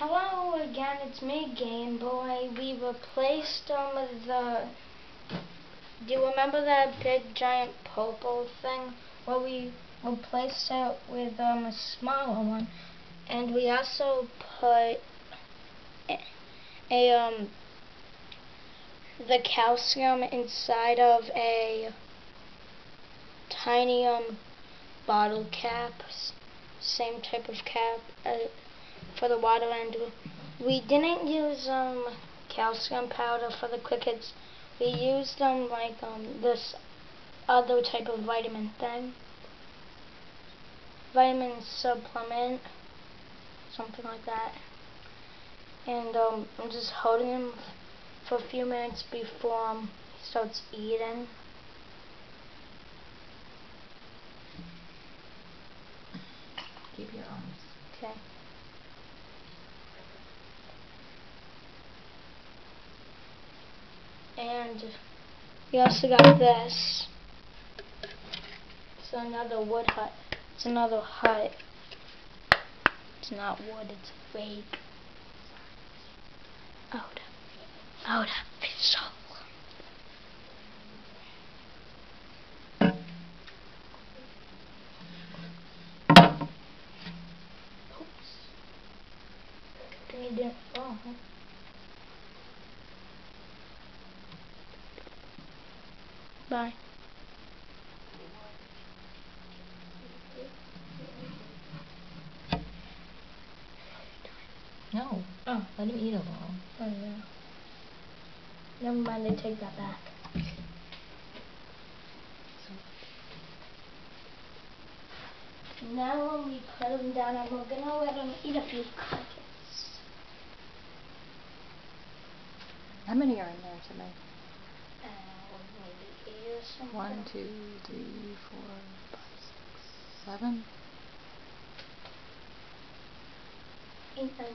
Hello again, it's me, Game Boy. We replaced the... Do you remember that big giant purple thing? Well, we replaced it with a smaller one. And we also put the calcium inside of a tiny bottle cap, same type of cap for the water, and we didn't use calcium powder for the crickets. We used like this other type of vitamin thing, vitamin supplement, something like that. And I'm just holding him for a few minutes before he starts eating. Keep your arms. Okay. And we also got this. It's another wood hut. It's another hut. It's not wood, it's fake. Out of his soul. Oops. He didn't fall, huh? Bye. No. Oh, let him eat them all. Oh, yeah. Never mind, I take that back. Now when we put them down, and we're going to let them eat a few crickets. How many are in there tonight? Maybe 8 or something. 1, 2, 3, 4, 5, 6, 7. 8 and 10.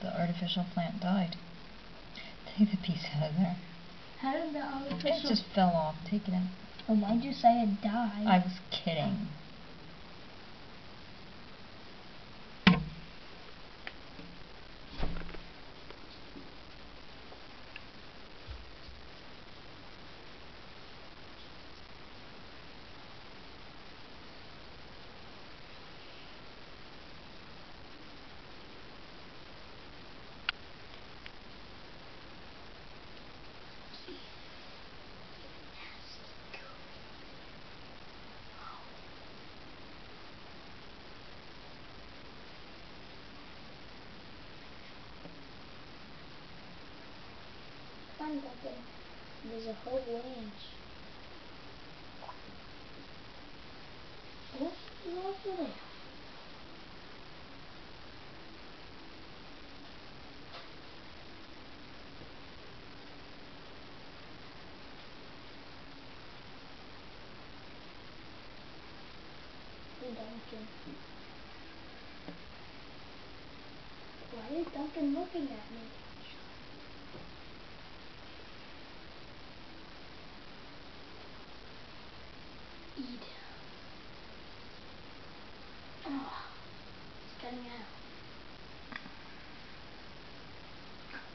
The artificial plant died. Take the piece out of there. How did the artificial... It just fell off. Take it out. Well, why'd you say it died? I was kidding. There's a whole range. What's over there? Why is Duncan looking at me?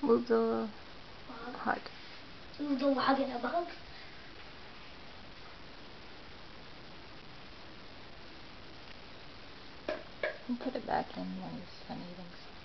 Move the hut. Move the log in a bug. And put it back in when it's done eating.